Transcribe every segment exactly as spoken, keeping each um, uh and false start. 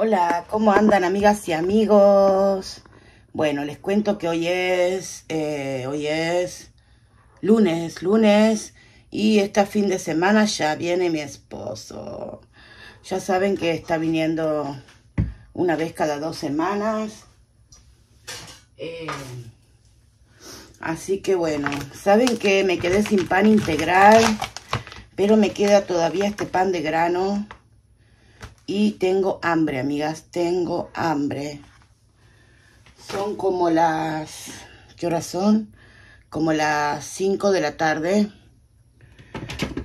Hola, ¿cómo andan, amigas y amigos? Bueno, les cuento que hoy es, eh, hoy es lunes, lunes, y este fin de semana ya viene mi esposo. Ya saben que está viniendo una vez cada dos semanas. Eh, así que bueno, saben que me quedé sin pan integral, pero me queda todavía este pan de grano. Y tengo hambre, amigas, tengo hambre. Son como las... ¿Qué horas son? Como las cinco de la tarde.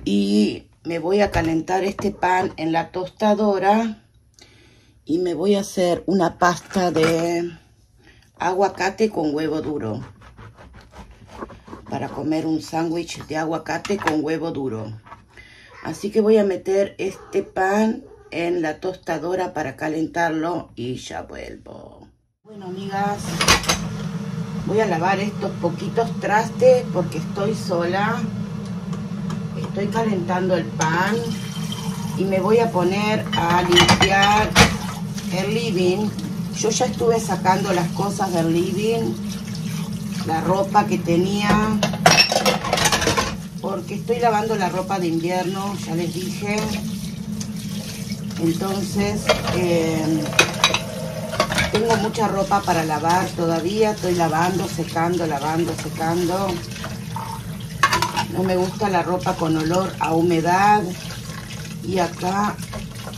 Y me voy a calentar este pan en la tostadora. Y me voy a hacer una pasta de aguacate con huevo duro. Para comer un sándwich de aguacate con huevo duro. Así que voy a meter este pan en la tostadora para calentarlo y ya vuelvo. Bueno, amigas, voy a lavar estos poquitos trastes porque estoy sola. Estoy calentando el pan y me voy a poner a limpiar el living. Yo ya estuve sacando las cosas del living, la ropa que tenía, porque estoy lavando la ropa de invierno, ya les dije. Entonces, eh, tengo mucha ropa para lavar todavía. Estoy lavando, secando, lavando, secando. No me gusta la ropa con olor a humedad. Y acá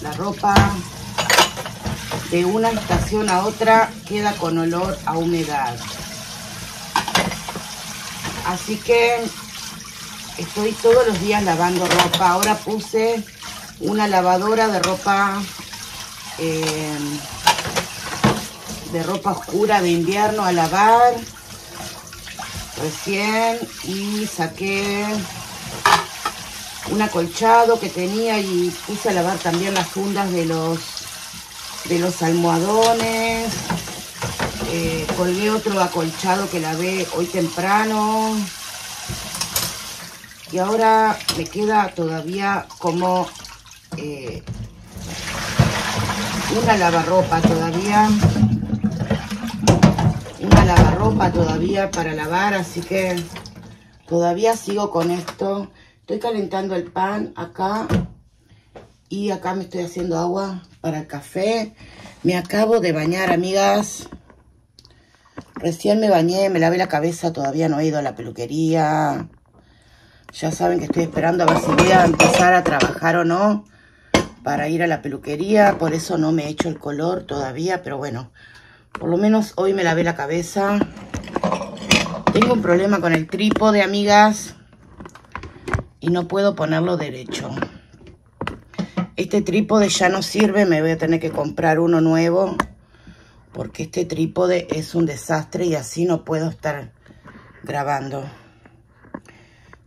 la ropa de una estación a otra queda con olor a humedad. Así que estoy todos los días lavando ropa. Ahora puse una lavadora de ropa eh, de ropa oscura de invierno a lavar recién, y saqué un acolchado que tenía y puse a lavar también las fundas de los de los almohadones. Eh, colgué otro acolchado que lavé hoy temprano. Y ahora me queda todavía como Eh, una lavarropa todavía una lavarropa todavía para lavar, así que todavía sigo con esto. Estoy calentando el pan acá y acá me estoy haciendo agua para el café. Me acabo de bañar, amigas, recién me bañé, me lavé la cabeza, todavía no he ido a la peluquería. Ya saben que estoy esperando a ver si voy a empezar a trabajar o no para ir a la peluquería, por eso no me he hecho el color todavía, pero bueno, por lo menos hoy me lavé la cabeza. Tengo un problema con el trípode, amigas, y no puedo ponerlo derecho. Este trípode ya no sirve, me voy a tener que comprar uno nuevo, porque este trípode es un desastre y así no puedo estar grabando.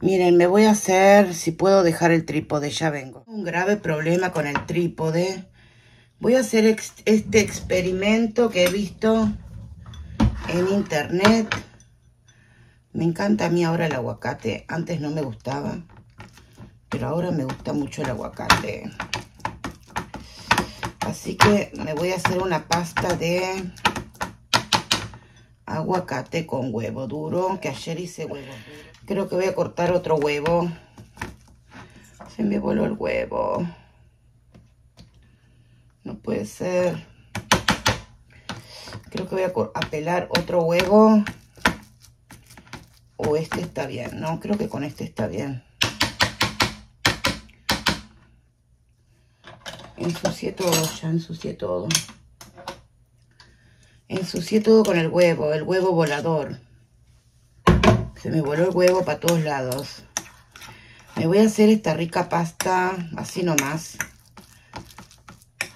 Miren, me voy a hacer, si puedo dejar el trípode, ya vengo. Un grave problema con el trípode. Voy a hacer ex este experimento que he visto en internet. Me encanta a mí ahora el aguacate. Antes no me gustaba, pero ahora me gusta mucho el aguacate. Así que me voy a hacer una pasta de aguacate con huevo duro, que ayer hice huevo duro. Creo que voy a cortar otro huevo. Se me voló el huevo. No puede ser. Creo que voy a pelar otro huevo. O este está bien. No, creo que con este está bien. Ensucié todo, ya ensucié todo. Ensucié todo con el huevo, el huevo volador. Se me voló el huevo para todos lados. Me voy a hacer esta rica pasta así nomás.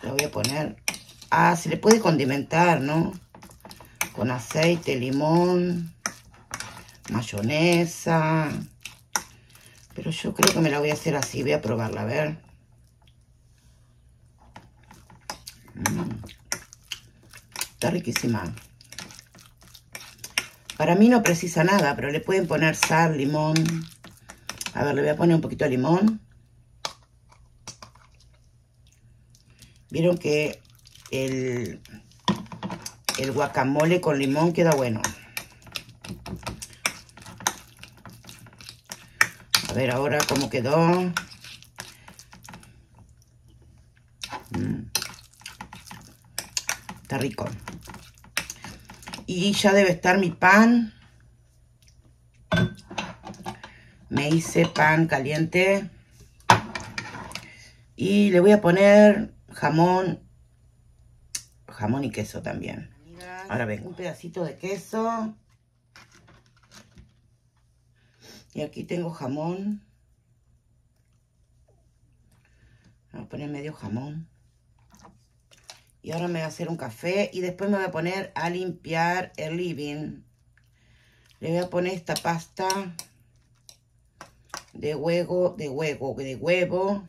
La voy a poner... Ah, se le puede condimentar, ¿no? Con aceite, limón, mayonesa. Pero yo creo que me la voy a hacer así. Voy a probarla, a ver. Mm. Está riquísima. Para mí no precisa nada, pero le pueden poner sal, limón. A ver, le voy a poner un poquito de limón. Vieron que el, el guacamole con limón queda bueno. A ver ahora cómo quedó. Mm. Está rico. Y ya debe estar mi pan. Me hice pan caliente. Y le voy a poner jamón. Jamón y queso también. Ahora vengo. Un pedacito de queso. Y aquí tengo jamón. Voy a poner medio jamón. Y ahora me voy a hacer un café. Y después me voy a poner a limpiar el living. Le voy a poner esta pasta de huevo, de huevo, de huevo.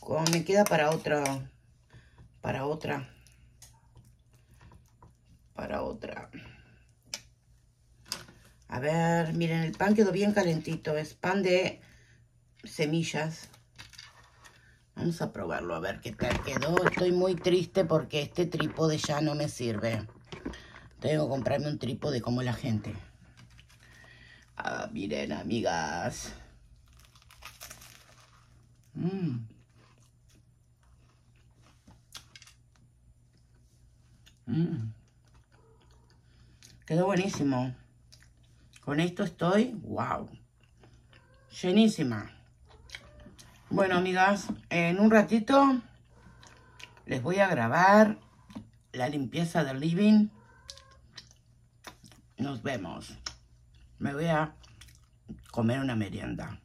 Como me queda para otra. Para otra. Para otra. A ver, miren, el pan quedó bien calentito. Es pan de semillas. Vamos a probarlo, a ver qué tal quedó. Estoy muy triste porque este trípode ya no me sirve. Tengo que comprarme un trípode como la gente. Ah, miren, amigas. Mm. Mm. Quedó buenísimo. Con esto estoy, wow, llenísima. Bueno, amigas, en un ratito les voy a grabar la limpieza del living. Nos vemos. Me voy a comer una merienda.